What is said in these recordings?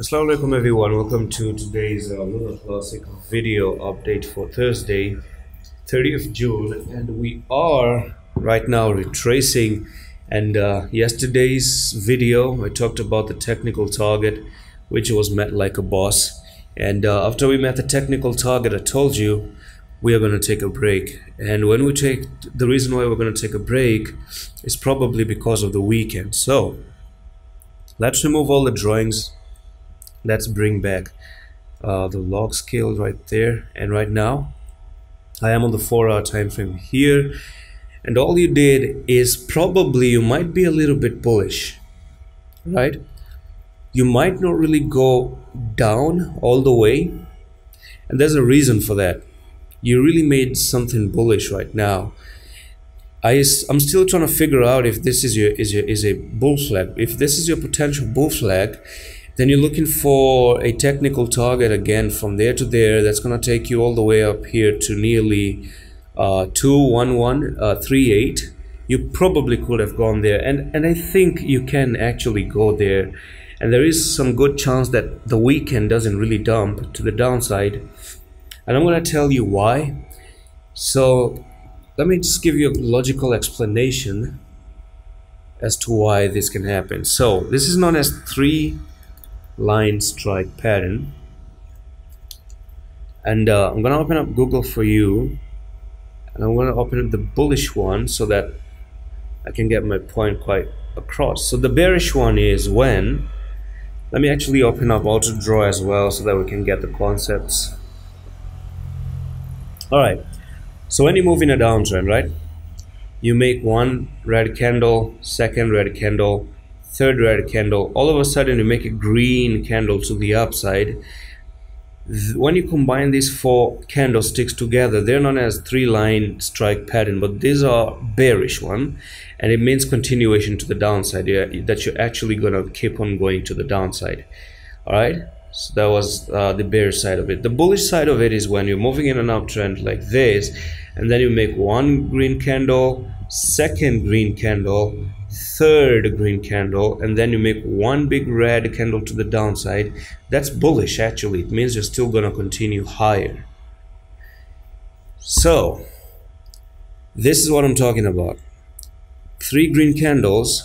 Assalamu alaikum everyone, welcome to today's Luna Classic video update for Thursday 30th June, and we are right now retracing. And yesterday's video I talked about the technical target, which was met like a boss. And after we met the technical target, I told you we are going to take a break. And when we take, the reason why we're going to take a break is probably because of the weekend. So let's remove all the drawings. Let's bring back the log scale right there. And right now I am on the 4-hour time frame here, and all you did is probably you might be a little bit bullish, right? You might not really go down all the way, and there's a reason for that. You really made something bullish right now. I'm still trying to figure out if this is a bull flag. If this is your potential bull flag, then you're looking for a technical target again from there to there. That's going to take you all the way up here to nearly 21138. You probably could have gone there, and I think you can actually go there, and there is some good chance that the weekend doesn't really dump to the downside, and I'm going to tell you why. So let me just give you a logical explanation as to why this can happen. So this is known as three-line strike pattern, and I'm gonna open up Google for you, and I'm gonna open up the bullish one so that I can get my point quite across. So the bearish one is when, let me actually open up auto draw as well so that we can get the concepts. All right, so when you move in a downtrend, right, you make one red candle, second red candle, third red candle, all of a sudden you make a green candle to the upside. When you combine these four candlesticks together, they're known as three-line strike pattern, but these are bearish one, and it means continuation to the downside, that you're actually going to keep on going to the downside. All right, so that was the bearish side of it. The bullish side of it is when you're moving in an uptrend like this, and then you make one green candle, second green candle, third green candle, and then you make one big red candle to the downside. That's bullish. Actually, it means you're still gonna continue higher. So this is what I'm talking about. Three green candles,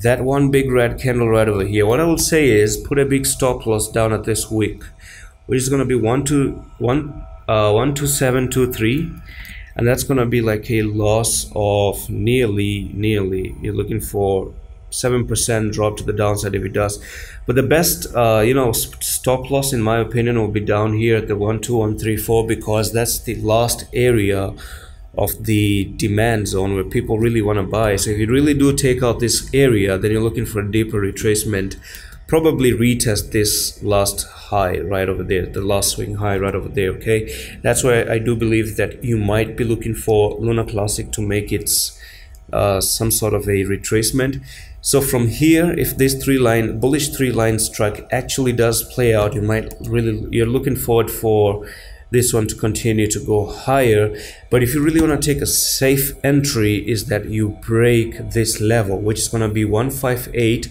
that one big red candle right over here. What I will say is put a big stop loss down at this wick, which is gonna be 12723, and that's gonna be like a loss of nearly, you're looking for 7% drop to the downside if it does. But the best you know, stop loss in my opinion will be down here at the 12134, because that's the last area of the demand zone where people really want to buy. So if you really do take out this area, then you're looking for a deeper retracement. Probably retest this last high right over there, the last swing high right over there. Okay, that's why I do believe that you might be looking for Luna Classic to make its some sort of a retracement. So from here, if this bullish three line strike actually does play out, you might really, you're looking forward for this one to continue to go higher. But if you really want to take a safe entry, is that you break this level, which is going to be 158.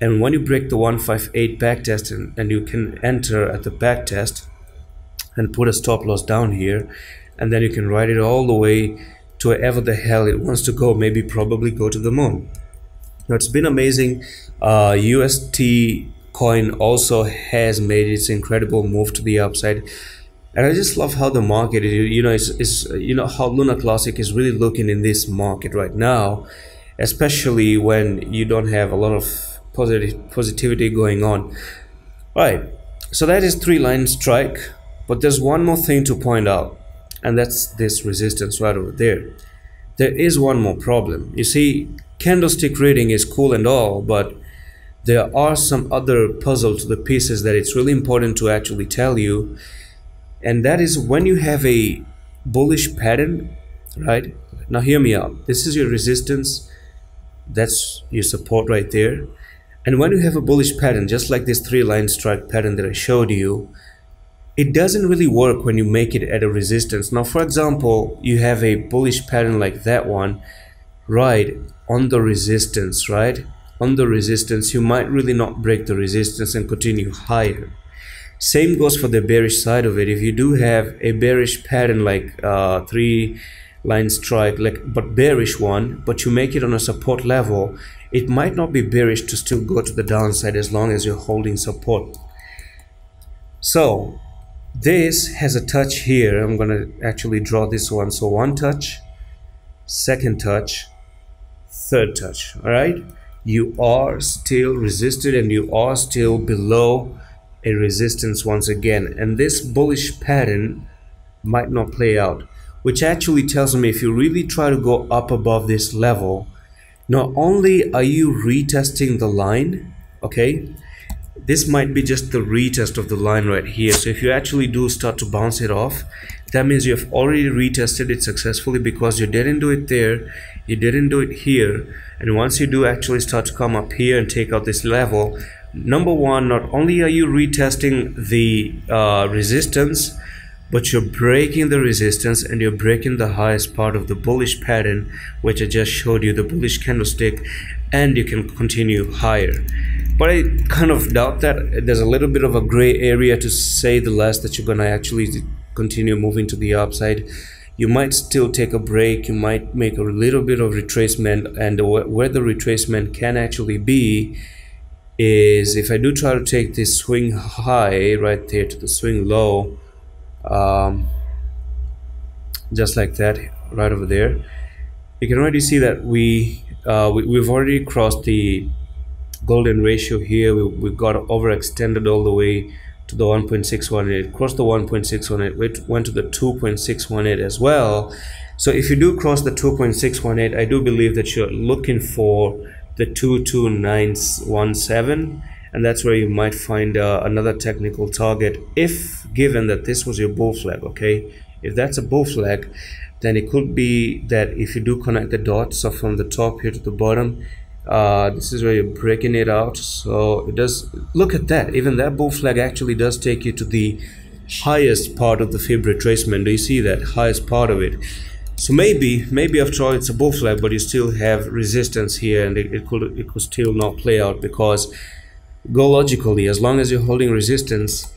And when you break the 158 backtest, and you can enter at the backtest and put a stop loss down here, and then you can ride it all the way to wherever the hell it wants to go, maybe probably go to the moon. Now, it's been amazing. UST coin also has made its incredible move to the upside. And I just love how the market, you know, how Luna Classic is really looking in this market right now, especially when you don't have a lot of positivity going on. All right, so that is three-line strike, but there's one more thing to point out, and that's this resistance right over there. There is one more problem. You see, candlestick reading is cool and all, but there are some other puzzle to the pieces that it's really important to actually tell you, and that is when you have a bullish pattern, right? Now hear me out. This is your resistance, that's your support right there. And when you have a bullish pattern, just like this three-line strike pattern that I showed you, it doesn't really work when you make it at a resistance. Now, for example, you have a bullish pattern like that one, right, on the resistance, right? on the resistance, you might really not break the resistance and continue higher. Same goes for the bearish side of it. If you do have a bearish pattern like three line strike, like but bearish one, but you make it on a support level, it might not be bearish to still go to the downside as long as you're holding support. So this has a touch here. I'm gonna actually draw this one. So one touch, second touch, third touch. All right, you are still resisted and you are still below a resistance once again, and this bullish pattern might not play out, which actually tells me if you really try to go up above this level, not only are you retesting the line, okay, this might be just the retest of the line right here. So if you actually do start to bounce it off, that means you have already retested it successfully, because you didn't do it there, you didn't do it here, and once you do actually start to come up here and take out this level, number one, not only are you retesting the resistance, but you're breaking the resistance and you're breaking the highest part of the bullish pattern, which I just showed you, the bullish candlestick, and you can continue higher. But I kind of doubt that. There's a little bit of a gray area, to say the least, that you're gonna actually continue moving to the upside. You might still take a break, you might make a little bit of retracement, and where the retracement can actually be is if I do try to take this swing high right there to the swing low, just like that, right over there, you can already see that we've already crossed the golden ratio here. We got overextended all the way to the 1.618, crossed the 1.618, went to the 2.618 as well. So if you do cross the 2.618, I do believe that you're looking for the 22917, and that's where you might find another technical target, if given that this was your bull flag. Okay, if that's a bull flag, then it could be that if you do connect the dots, so from the top here to the bottom, this is where you're breaking it out. So it does, look at that, even that bull flag actually does take you to the highest part of the Fib retracement. Do you see that highest part of it? So maybe after all, it's a bull flag, but you still have resistance here, and it could still not play out, because go logically, as long as you're holding resistance,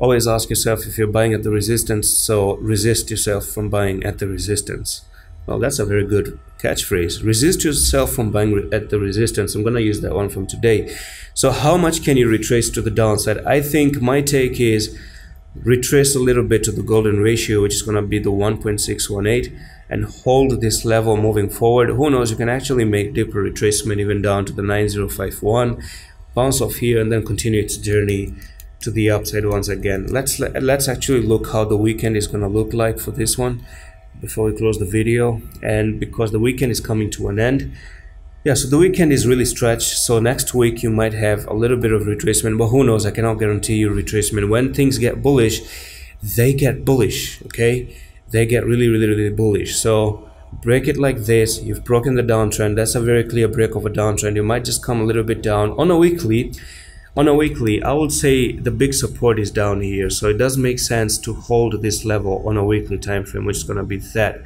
always ask yourself if you're buying at the resistance, so resist yourself from buying at the resistance. Well, that's a very good catchphrase. Resist yourself from buying at the resistance. I'm going to use that one from today. So how much can you retrace to the downside? I think my take is retrace a little bit to the golden ratio, which is going to be the 1.618, and hold this level moving forward. Who knows, you can actually make deeper retracement even down to the 9051, bounce off here, and then continue its journey to the upside once again. Let's actually look how the weekend is going to look like for this one before we close the video, and because the weekend is coming to an end. Yeah, so the weekend is really stretched, so next week you might have a little bit of retracement, but who knows, I cannot guarantee you retracement. When things get bullish, they get bullish, okay? They get really, really, really bullish. So break it like this, you've broken the downtrend, that's a very clear break of a downtrend. You might just come a little bit down. On a weekly, I would say the big support is down here, so it does make sense to hold this level on a weekly time frame, which is gonna be that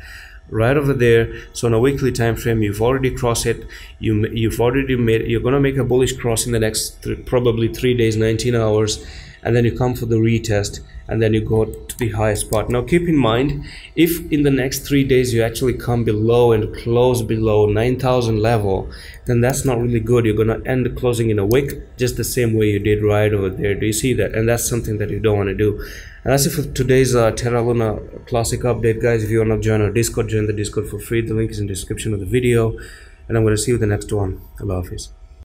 right over there. So on a weekly time frame, you've already crossed it, you're gonna make a bullish cross in the next probably 3 days, 19 hours, and then you come for the retest, and then you go to the highest part. Now keep in mind, if in the next 3 days you actually come below and close below 9,000 level, then that's not really good. You're gonna end the closing in a wick, just the same way you did right over there. Do you see that? And that's something that you don't want to do. And that's it for today's Terra Luna Classic update, guys. If you want to join our Discord, join the Discord for free. The link is in the description of the video, and I'm going to see you in the next one. Allah Hafiz.